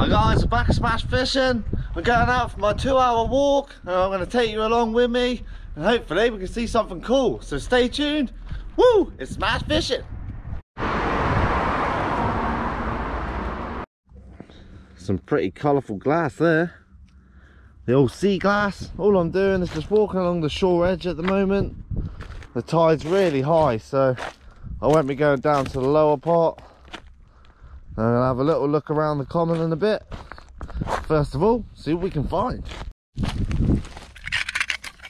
Hi guys, I'm back at Smash Fishing. I'm going out for my 2-hour walk and I'm going to take you along with me and hopefully we can see something cool. So stay tuned. Woo! It's Smash Fishing. Some pretty colourful glass there. The old sea glass. All I'm doing is just walking along the shore edge at the moment. The tide's really high, so I won't be going down to the lower part. I'm going to have a little look around the common in a bit. First of all, see what we can find.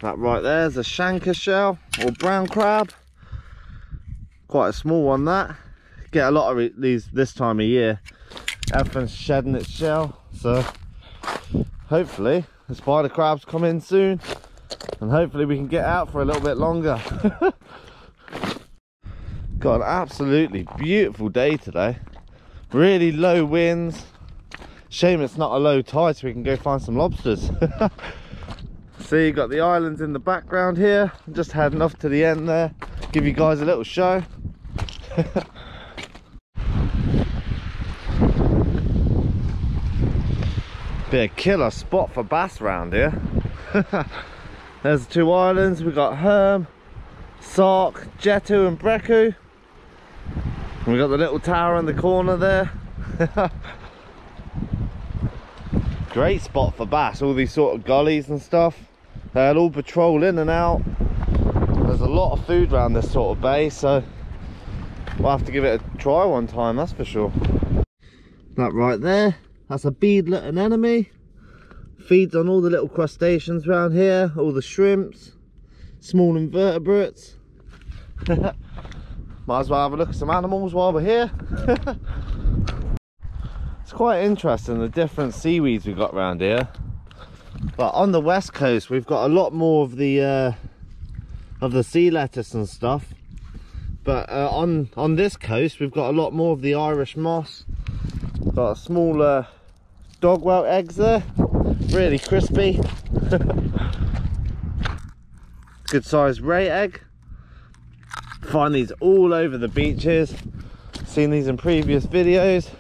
That right there is a shanker shell or brown crab. Quite a small one that. Get a lot of these this time of year. Everything's shedding its shell, so hopefully the spider crabs come in soon and hopefully we can get out for a little bit longer. Got an absolutely beautiful day today. Really low winds. Shame it's not a low tide so we can go find some lobsters. See, you've got the islands in the background here. I'm just heading off to the end there, give you guys a little show. Be a killer spot for bass round here. There's the two islands. We've got Herm, Sark, Jethou and Breku. We got the little tower in the corner there. Great spot for bass, all these sort of gullies and stuff. They'll all patrol in and out. There's a lot of food around this sort of bay, so we'll have to give it a try one time, that's for sure. That right there, that's a beadlet anemone. Feeds on all the little crustaceans around here, all the shrimps, small invertebrates. Might as well have a look at some animals while we're here. It's quite interesting the different seaweeds we've got around here. But on the west coast we've got a lot more of the sea lettuce and stuff. But on this coast we've got a lot more of the Irish moss. Got a small dogwell eggs there. Really crispy. Good sized ray egg. Find these all over the beaches. Seen these in previous videos.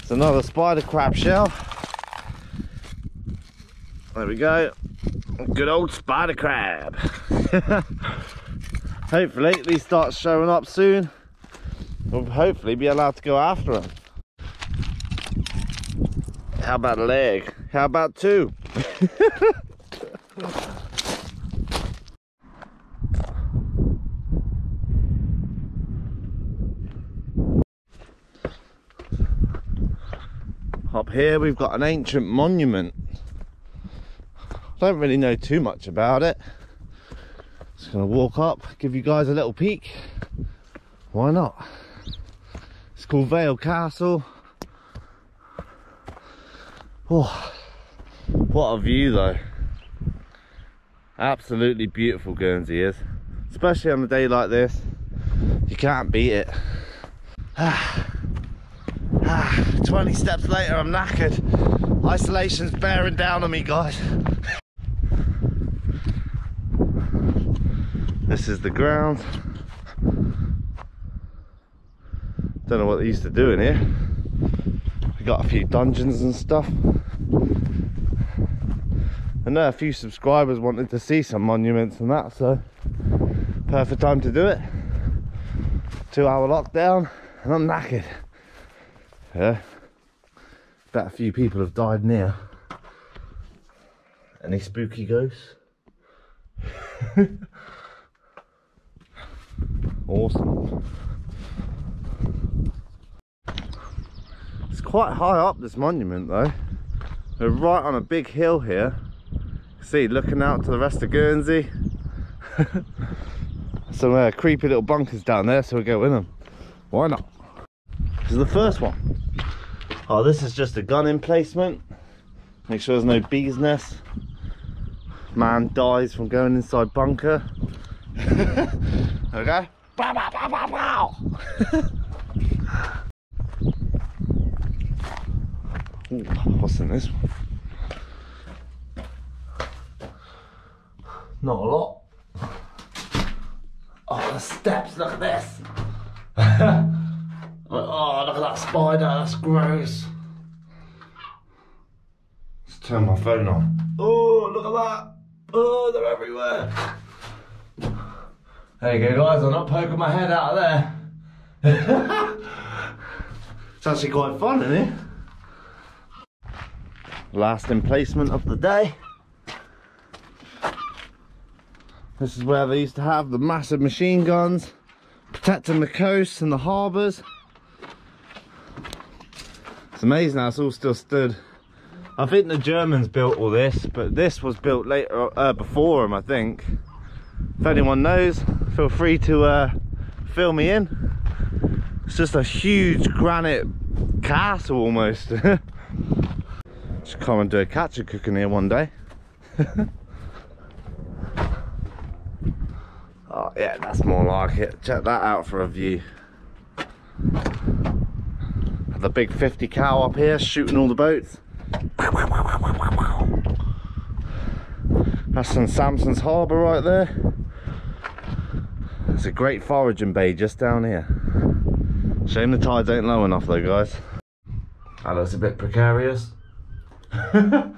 It's another spider crab shell. There we go. Good old spider crab. Hopefully these start showing up soon. We'll hopefully be allowed to go after them. How about a leg? How about two? Up here we've got an ancient monument. Don't really know too much about it. Just gonna walk up, give you guys a little peek. Why not? It's called Vale Castle. Oh, what a view though. Absolutely beautiful Guernsey is. Especially on a day like this. You can't beat it. 20 steps later, I'm knackered. Isolation's bearing down on me, guys. This is the ground. Don't know what they used to do in here. We got a few dungeons and stuff. I know a few subscribers wanted to see some monuments and that, so perfect time to do it. 2-hour lockdown, and I'm knackered. Yeah, bet a few people have died near. Any spooky ghosts? Awesome. It's quite high up this monument though. We're right on a big hill here. See, looking out to the rest of Guernsey. Some creepy little bunkers down there, so we'll go in them. Why not? This is the first one. Oh, this is just a gun emplacement. Make sure there's no bee's nest. Man dies from going inside bunker. There we go. Bow, bow, bow, bow, bow. Ooh, what's in this one? Not a lot. Oh, the steps, look at this. Oh, look at that spider, that's gross. turn my phone on. Oh, look at that. Oh, they're everywhere. There you go, guys. I'm not poking my head out of there. It's actually quite fun, isn't it? Last emplacement of the day. This is where they used to have the massive machine guns protecting the coasts and the harbours. It's amazing how it's all still stood. I think the Germans built all this, but this was built later, before them, I think. If anyone knows, feel free to fill me in. It's just a huge granite castle almost. Just come and do a catch and cook in here one day. Oh yeah, that's more like it. Check that out for a view. The big 50 cow up here shooting all the boats. That's in Samson's Harbour right there. There's a great foraging bay just down here. Shame the tides ain't low enough though, guys. That looks a bit precarious. It's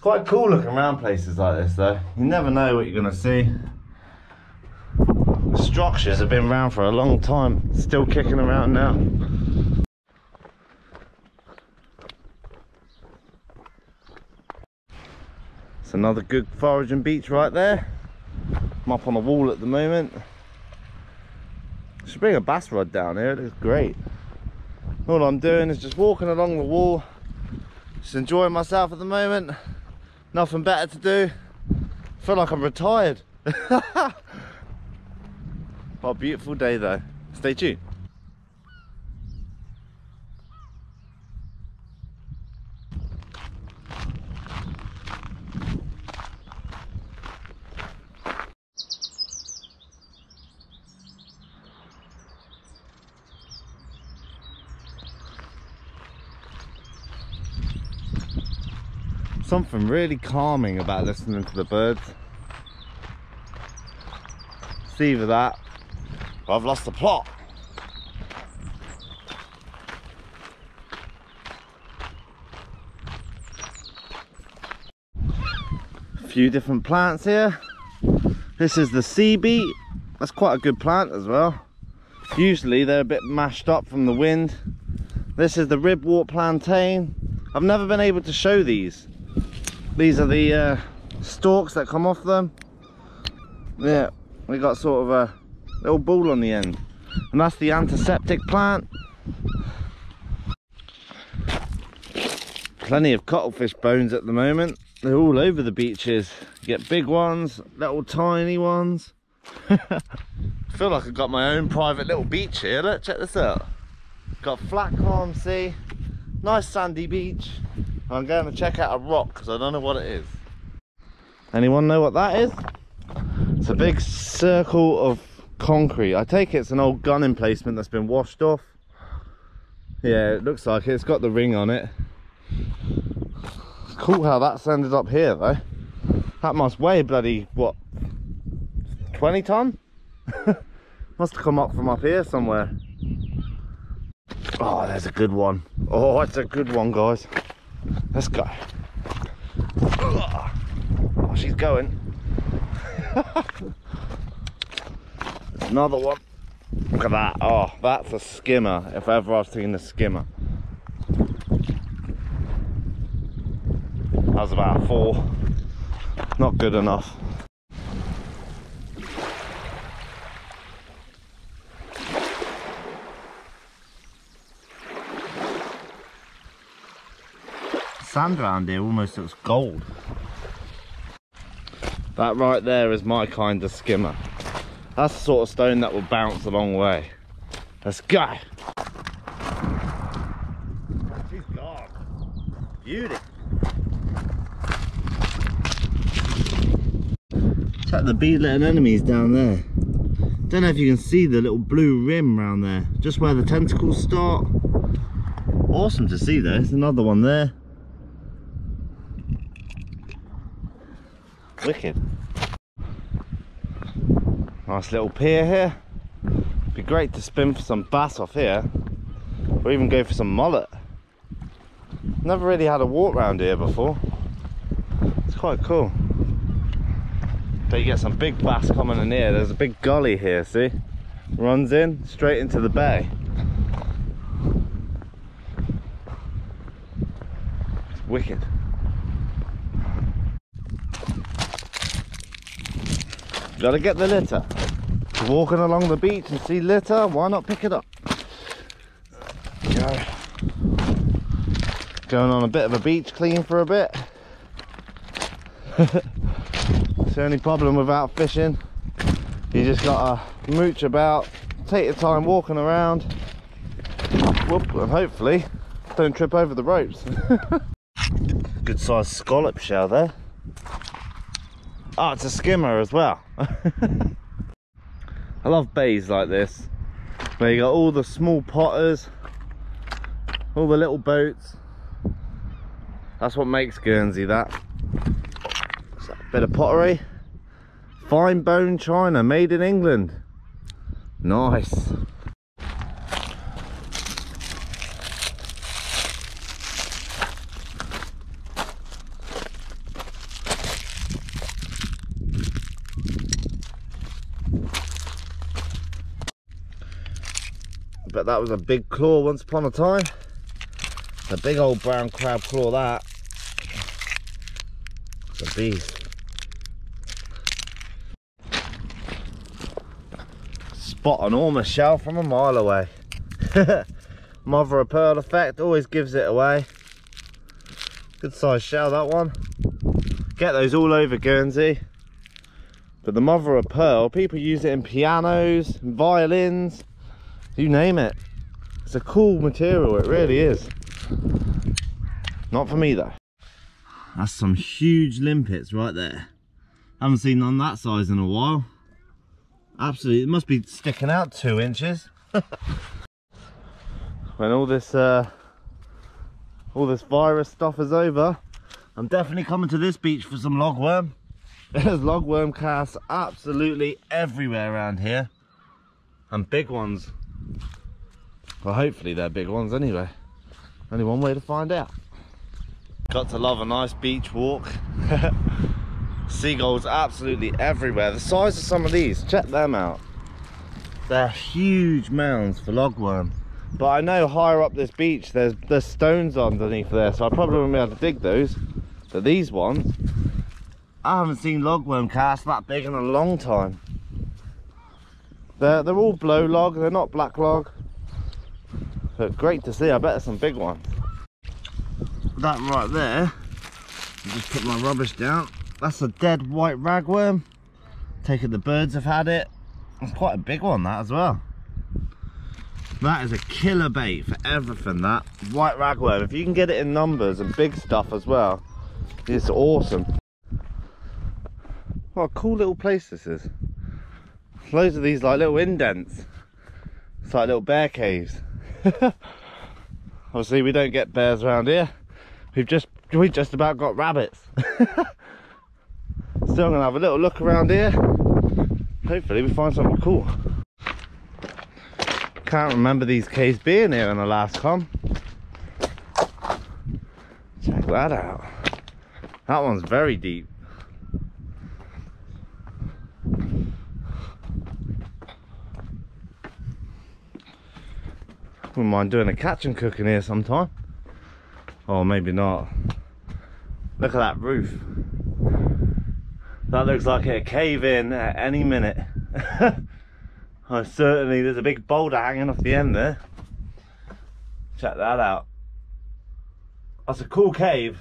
quite cool looking around places like this though. You never know what you're gonna see. The structures have been around for a long time, still kicking around now. It's another good foraging beach right there. I'm up on the wall at the moment. Should bring a bass rod down here, it looks great. All I'm doing is just walking along the wall, just enjoying myself at the moment. Nothing better to do. I feel like I'm retired. What a beautiful day though. Stay tuned. Something really calming about listening to the birds. It's either that, I've lost the plot. A few different plants here. This is the sea beet. That's quite a good plant as well. Usually they're a bit mashed up from the wind. This is the ribwort plantain. I've never been able to show these. These are the stalks that come off them. Yeah, we got sort of a little ball on the end, and that's the antiseptic plant. Plenty of cuttlefish bones at the moment. They're all over the beaches. You get big ones, little tiny ones. I feel like I've got my own private little beach here. Look, check this out. Got flat calm sea, nice sandy beach. I'm going to check out a rock because I don't know what it is. Anyone know what that is? It's a big circle of concrete. I take it it's an old gun emplacement that's been washed off. Yeah, it looks like it. It's got the ring on it. It's cool how that's ended up here though. That must weigh bloody, what, 20 ton? Must have come up from up here somewhere. Oh, there's a good one. Oh, it's a good one, guys. Let's go. Oh, she's going. Another one. Look at that. Oh, that's a skimmer if ever I've seen a skimmer. That was about 4. Not good enough. The sand around here almost looks gold. That right there is my kind of skimmer. That's the sort of stone that will bounce a long way. Let's go! She's gone. Beauty. Check the bead-letting enemies down there. Don't know if you can see the little blue rim round there, just where the tentacles start. Awesome to see though, there's another one there. Wicked. Nice little pier here. Be great to spin for some bass off here, or even go for some mullet. Never really had a walk round here before. It's quite cool. But you get some big bass coming in here. There's a big gully here, see? Runs in straight into the bay. It's wicked. Gotta get the litter. Walking along the beach and see litter, why not pick it up? Go. Going on a bit of a beach clean for a bit. It's the only problem without fishing. You just gotta mooch about, take your time walking around. Whoop, and hopefully don't trip over the ropes. Good sized scallop shell there. Oh, it's a skimmer as well. I love bays like this, where you got all the small potters, all the little boats. That's what makes Guernsey that. It's a bit of pottery. Fine bone china, made in England. Nice. But that was a big claw once upon a time. A big old brown crab claw, that. It's a beast. Spot an enormous shell from a mile away. Mother of pearl effect always gives it away. Good sized shell, that one. Get those all over Guernsey. But the mother of pearl, people use it in pianos, violins, you name it. It's a cool material, it really is. Not for me though. That's some huge limpets right there. Haven't seen none that size in a while. Absolutely, it must be sticking out 2 inches. When all this virus stuff is over, I'm definitely coming to this beach for some logworm. There's logworm casts absolutely everywhere around here, and big ones. Well, hopefully they're big ones anyway. Only one way to find out. Got to love a nice beach walk. Seagulls absolutely everywhere. The size of some of these, check them out. They're huge mounds for logworm. But I know higher up this beach there's stones underneath there, so I probably won't be able to dig those. But these ones, I haven't seen logworm casts that big in a long time. They're all blow log, they're not black log. But great to see, I bet there's some big ones. That right there, I'll just put my rubbish down. That's a dead white ragworm. Take it the birds have had it. It's quite a big one, that as well. That is a killer bait for everything, that. White ragworm, if you can get it in numbers and big stuff as well, it's awesome. What a cool little place this is. There's loads of these like little indents. It's like little bear caves. Obviously we don't get bears around here. We just about got rabbits. Still gonna have a little look around here. Hopefully we find something cool. Can't remember these caves being here in the last come. Check that out. That one's very deep. Wouldn't mind doing a catch and cook in here sometime. Or maybe not. Look at that roof. That looks like a cave in at any minute. Oh, certainly there's a big boulder hanging off the end there. Check that out. That's a cool cave,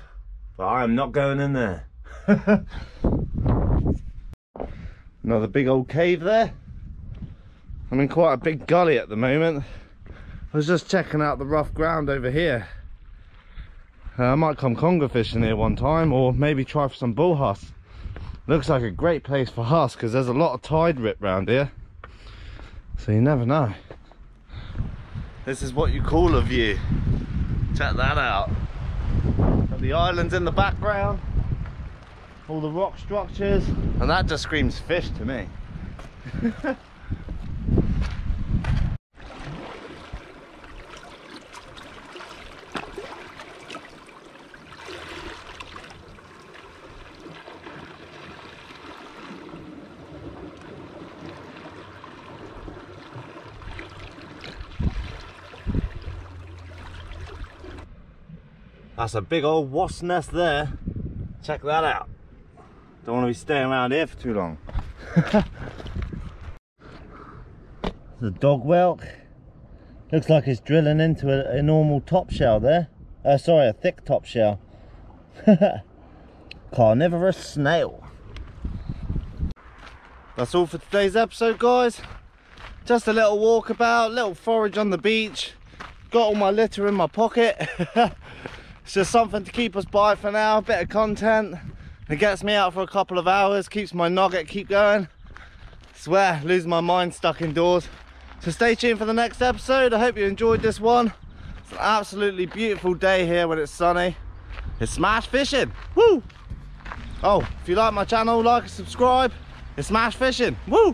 but I am not going in there. Another big old cave there. I'm in quite a big gully at the moment. I was just checking out the rough ground over here. I might come conger fishing here one time, or maybe try for some bull huss. Looks like a great place for huss because there's a lot of tide rip round here, so you never know. This is what you call a view. Check that out. Got the islands in the background, all the rock structures, and that just screams fish to me. That's a big old wasp nest there. Check that out. Don't want to be staying around here for too long. The dog whelk. Looks like it's drilling into a normal top shell there. Sorry, a thick top shell. Carnivorous snail. That's all for today's episode, guys. Just a little walkabout, little forage on the beach. Got all my litter in my pocket. It's just something to keep us by for now, a bit of content. It gets me out for a couple of hours, keeps my nugget, keep going. Swear, losing my mind stuck indoors. So stay tuned for the next episode. I hope you enjoyed this one. It's an absolutely beautiful day here when it's sunny. It's Smash Fishing, woo! Oh, if you like my channel, like and subscribe. It's Smash Fishing, woo!